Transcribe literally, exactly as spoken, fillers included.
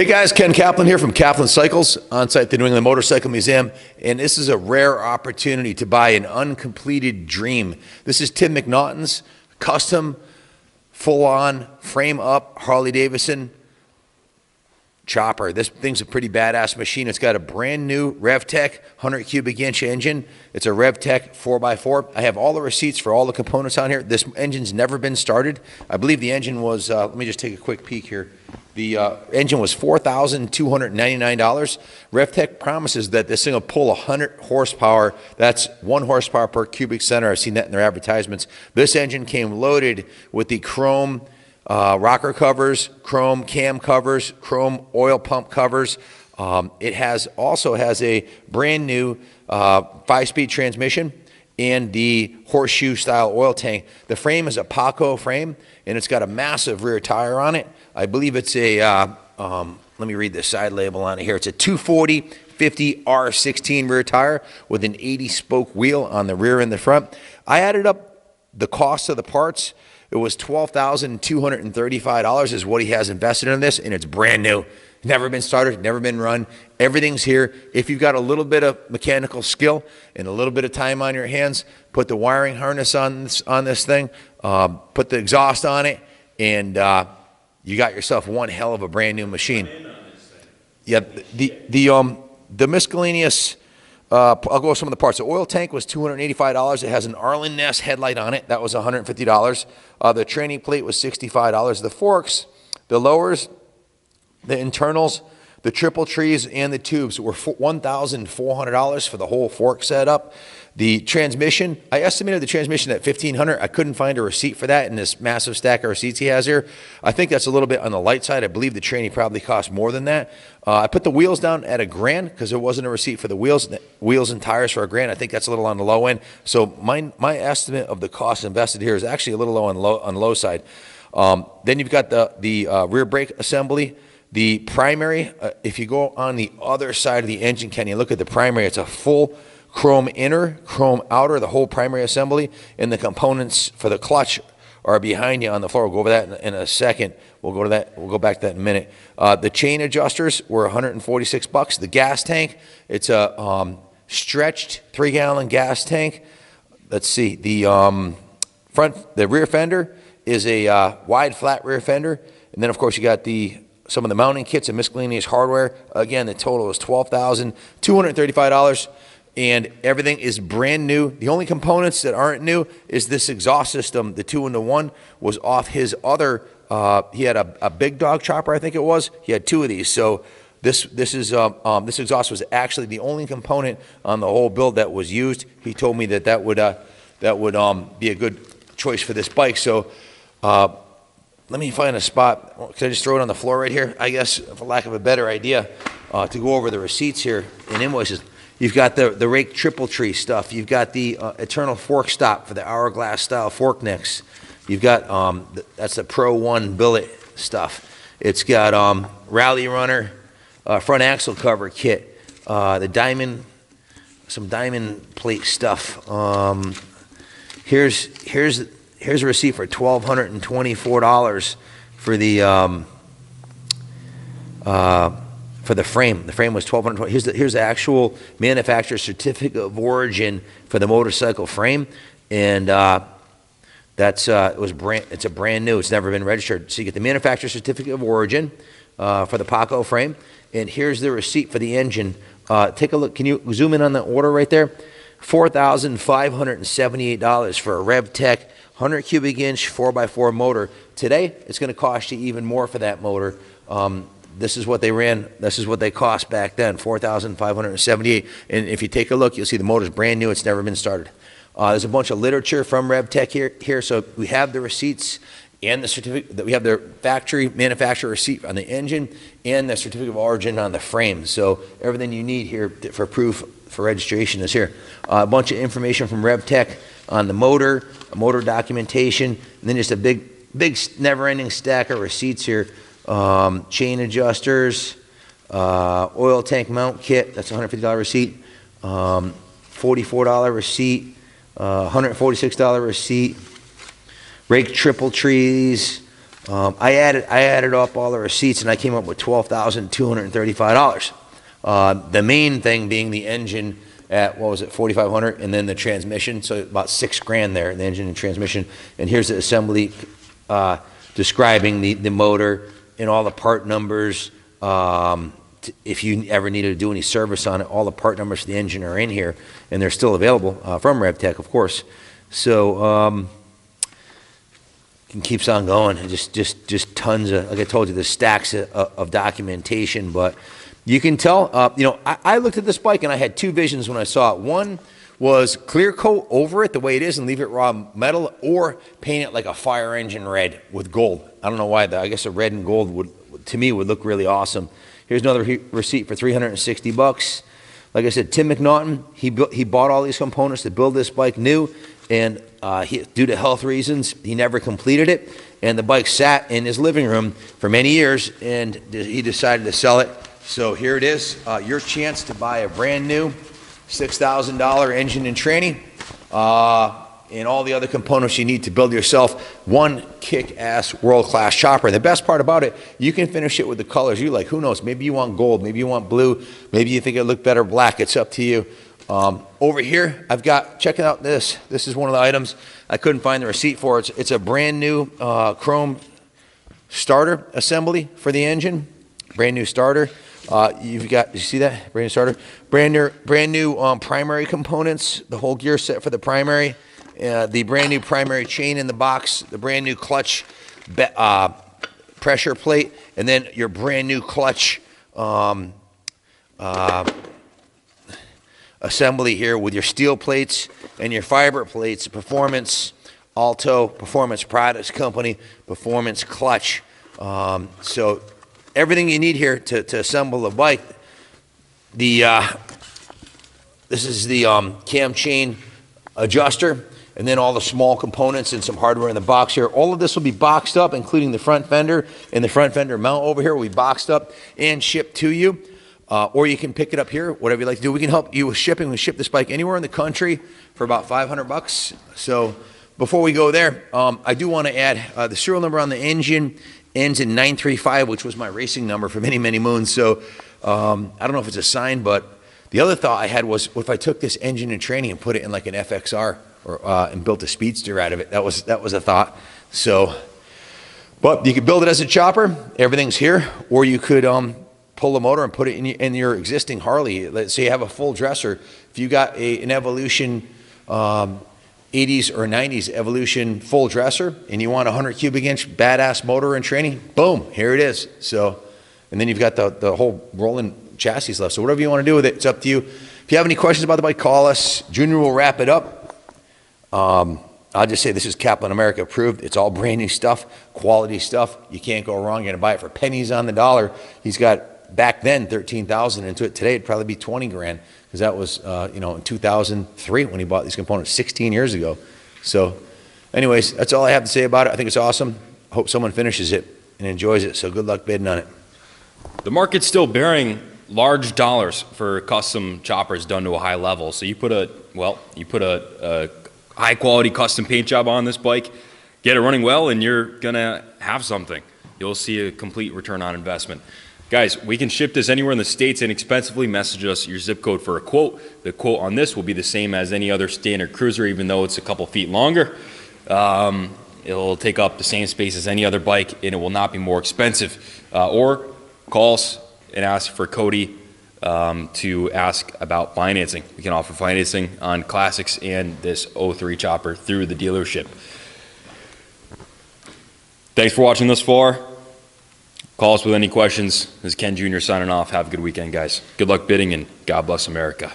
Hey guys, Ken Kaplan here from Kaplan Cycles, on site at the New England Motorcycle Museum, and this is a rare opportunity to buy an uncompleted dream. This is Tim McNaughton's custom, full-on, frame-up Harley-Davidson chopper. This thing's a pretty badass machine. It's got a brand new RevTech one hundred cubic inch engine. It's a RevTech four by four. I have all the receipts for all the components on here. This engine's never been started. I believe the engine was, uh, let me just take a quick peek here. The uh, engine was four thousand two hundred ninety-nine dollars. RevTech promises that this thing will pull one hundred horsepower. That's one horsepower per cubic center. I've seen that in their advertisements. This engine came loaded with the chrome uh, rocker covers, chrome cam covers, chrome oil pump covers. Um, it has also has a brand new uh, five-speed transmission and the horseshoe style oil tank. The frame is a Paco frame, and it's got a massive rear tire on it. I believe it's a, uh, um, let me read the side label on it here. It's a two forty fifty R sixteen rear tire with an eighty spoke wheel on the rear and the front. I added up the cost of the parts. It was twelve thousand two hundred thirty-five dollars is what he has invested in this, and it's brand new. Never been started, never been run. Everything's here. If you've got a little bit of mechanical skill and a little bit of time on your hands, put the wiring harness on this, on this thing, uh, put the exhaust on it, and uh, you got yourself one hell of a brand new machine. Yeah, the, the, um, the miscellaneous, uh, I'll go with some of the parts. The oil tank was two hundred eighty-five dollars. It has an Arlen Ness headlight on it. That was one hundred fifty dollars. Uh, the tranny plate was sixty-five dollars. The forks, the lowers, the internals, the triple trees, and the tubes were one thousand four hundred dollars for the whole fork setup. The transmission, I estimated the transmission at fifteen hundred dollars. I couldn't find a receipt for that in this massive stack of receipts he has here. I think that's a little bit on the light side. I believe the tranny probably cost more than that. Uh, I put the wheels down at a grand because there wasn't a receipt for the wheels. Wheels and tires for a grand. I think that's a little on the low end. So my my estimate of the cost invested here is actually a little low on low on the low side. Um, then you've got the the uh, rear brake assembly. The primary, uh, if you go on the other side of the engine, can you look at the primary? It's a full chrome inner, chrome outer, the whole primary assembly, and the components for the clutch are behind you on the floor. We'll go over that in, in a second. We'll go to that. We'll go back to that in a minute. Uh, the chain adjusters were one hundred forty-six bucks. The gas tank, it's a um, stretched three-gallon gas tank. Let's see. The um, front, the rear fender is a uh, wide flat rear fender, and then of course you got the some of the mounting kits and miscellaneous hardware. Again, the total is twelve thousand two hundred thirty-five dollars, and everything is brand new. The only components that aren't new is this exhaust system. The two into one was off his other, uh, he had a, a big dog chopper, I think it was. He had two of these. So this, this, is, um, um, this exhaust was actually the only component on the whole build that was used. He told me that that would, uh, that would um, be a good choice for this bike. So, uh, let me find a spot. Can I just throw it on the floor right here? I guess, for lack of a better idea, uh, to go over the receipts here and invoices. You've got the, the rake triple tree stuff. You've got the uh, eternal fork stop for the hourglass style fork necks. You've got, um, the, that's the Pro One billet stuff. It's got um, rally runner, uh, front axle cover kit, uh, the diamond, some diamond plate stuff. Um, here's, here's, Here's a receipt for twelve hundred twenty-four dollars for the um, uh, for the frame. The frame was twelve hundred twenty dollars. Here's the, here's the actual manufacturer certificate of origin for the motorcycle frame, and uh, that's uh, it was brand. It's a brand new. It's never been registered. So you get the manufacturer certificate of origin uh, for the Paco frame, and here's the receipt for the engine. Uh, take a look. Can you zoom in on the order right there? four thousand five hundred seventy-eight dollars for a RevTech one hundred cubic inch four by four motor. Today, it's going to cost you even more for that motor. Um, this is what they ran. This is what they cost back then, four thousand five hundred seventy-eight dollars. And if you take a look, you'll see the motor's brand new. It's never been started. Uh, there's a bunch of literature from RevTech here. Here, so we have the receipts and the certificate that we have the factory manufacturer receipt on the engine and the certificate of origin on the frame. So everything you need here for proof for registration is here. Uh, a bunch of information from RevTech on the motor, motor documentation, and then just a big, big never-ending stack of receipts here. Um, chain adjusters, uh, oil tank mount kit, that's a one hundred fifty dollar receipt, um, forty-four dollar receipt, uh, one hundred forty-six dollar receipt, rake triple trees, Um, I added I added up all the receipts and I came up with twelve thousand two hundred and thirty-five dollars. Uh, the main thing being the engine at what was it, forty-five hundred, and then the transmission. So about six grand there, the engine and transmission. And here's the assembly uh, describing the the motor and all the part numbers. Um, if you ever needed to do any service on it, all the part numbers for the engine are in here, and they're still available uh, from RevTech, of course. So. Um, And keeps on going, and just just just tons of, like I told you, the stacks of, of documentation. But you can tell, uh, you know, I, I looked at this bike and I had two visions when I saw it. One was clear coat over it the way it is and leave it raw metal, or paint it like a fire engine red with gold. I don't know why. The, I guess a red and gold would, to me, would look really awesome. Here's another re receipt for three hundred sixty bucks. Like I said, Tim McNaughton, he built, he bought all these components to build this bike new, and Uh, he, due to health reasons, he never completed it, and the bike sat in his living room for many years, and he decided to sell it. So here it is, uh, your chance to buy a brand new six thousand dollar engine and tranny, uh, and all the other components you need to build yourself one kick-ass world-class chopper. And the best part about it, you can finish it with the colors you like. Who knows? Maybe you want gold. Maybe you want blue. Maybe you think it looked better black. It's up to you. Um, over here, I've got, check out this. This is one of the items I couldn't find the receipt for. It's, it's a brand new uh, chrome starter assembly for the engine. Brand new starter. Uh, you've got, you see that? Brand new starter. Brand new, brand new um, primary components, the whole gear set for the primary, uh, the brand new primary chain in the box, the brand new clutch be, uh, pressure plate, and then your brand new clutch um, uh, assembly here with your steel plates and your fiber plates. Performance Alto, Performance Products Company, Performance Clutch. Um, so everything you need here to, to assemble the bike. The uh, this is the um, cam chain adjuster, and then all the small components and some hardware in the box here. All of this will be boxed up, including the front fender, and the front fender mount over here will be boxed up and shipped to you. Uh, or you can pick it up here, whatever you like to do. We can help you with shipping. We ship this bike anywhere in the country for about five hundred bucks. So before we go there, um, I do want to add uh, the serial number on the engine ends in nine three five, which was my racing number for many, many moons. So um, I don't know if it's a sign, but the other thought I had was, if I took this engine and tranny and put it in like an F X R or, uh, and built a speedster out of it, that was, that was a thought. So, but you could build it as a chopper. Everything's here. Or you could... Um, pull the motor and put it in your, in your existing Harley. Let's say you have a full dresser. If you got a, an Evolution um, eighties or nineties Evolution full dresser, and you want a one hundred cubic inch badass motor and tranny, boom, here it is. So, and then you've got the, the whole rolling chassis left. So whatever you want to do with it, it's up to you. If you have any questions about the bike, call us. Junior will wrap it up. Um, I'll just say this is Kaplan America approved. It's all brand new stuff, quality stuff. You can't go wrong. You're going to buy it for pennies on the dollar. He's got... back then thirteen thousand into it. Today it'd probably be twenty grand, because that was uh, you know, in two thousand three when he bought these components, sixteen years ago. So anyways, that's all I have to say about it. I think it's awesome. I hope someone finishes it and enjoys it. So good luck bidding on it. The market's still bearing large dollars for custom choppers done to a high level. So you put a, well, you put a, a high quality custom paint job on this bike, get it running well, and you're gonna have something. You'll see a complete return on investment. Guys, we can ship this anywhere in the States inexpensively. Message us your zip code for a quote. The quote on this will be the same as any other standard cruiser, even though it's a couple feet longer. Um, it'll take up the same space as any other bike, and it will not be more expensive. Uh, or call us and ask for Cody um, to ask about financing. We can offer financing on classics and this oh three chopper through the dealership. Thanks for watching thus far. Call us with any questions. This is Ken Junior signing off. Have a good weekend, guys. Good luck bidding, and God bless America.